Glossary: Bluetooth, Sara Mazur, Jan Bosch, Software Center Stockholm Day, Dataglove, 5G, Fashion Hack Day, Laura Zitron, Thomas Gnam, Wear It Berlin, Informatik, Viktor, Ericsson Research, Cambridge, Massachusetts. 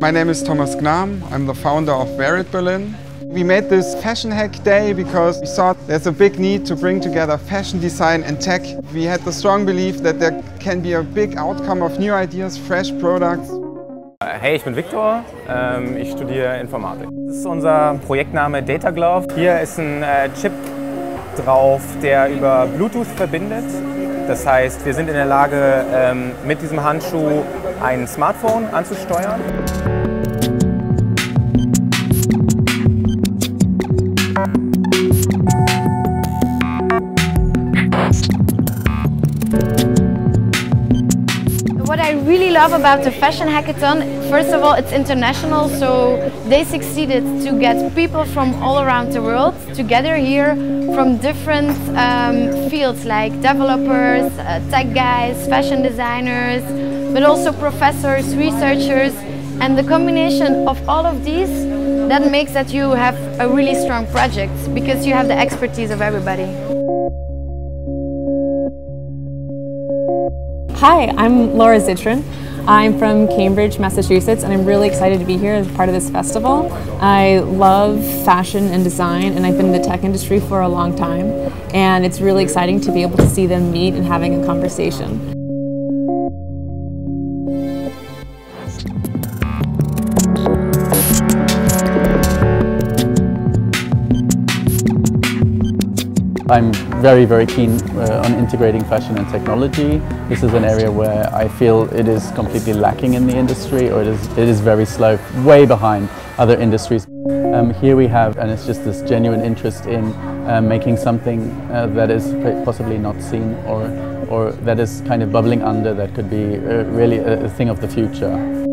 My name is Thomas Gnam. I'm the founder of Wear It Berlin. We made this Fashion Hack Day because we thought there's a big need to bring together fashion design and tech. We had the strong belief that there can be a big outcome of new ideas, fresh products. Hey, ich bin Viktor. Ich studiere Informatik. Das ist unser Projektname Dataglove. Hier ist ein Chip drauf, der über Bluetooth verbindet. Das heißt, wir sind in der Lage, mit diesem Handschuh ein Smartphone anzusteuern. What I really love about the Fashion Hackathon, first of all, it's international, so they succeeded to get people from all around the world together here from different fields like developers, tech guys, fashion designers, but also professors, researchers, and the combination of all of these, that makes that you have a really strong project because you have the expertise of everybody. Hi, I'm Laura Zitron. I'm from Cambridge, Massachusetts, and I'm really excited to be here as part of this festival. I love fashion and design, and I've been in the tech industry for a long time, and it's really exciting to be able to see them meet and having a conversation. I'm very keen on integrating fashion and technology. This is an area where I feel it is completely lacking in the industry, or it is very slow, way behind other industries. Here we have, and it's just this genuine interest in making something that is possibly not seen or that is kind of bubbling under, that could be really a thing of the future.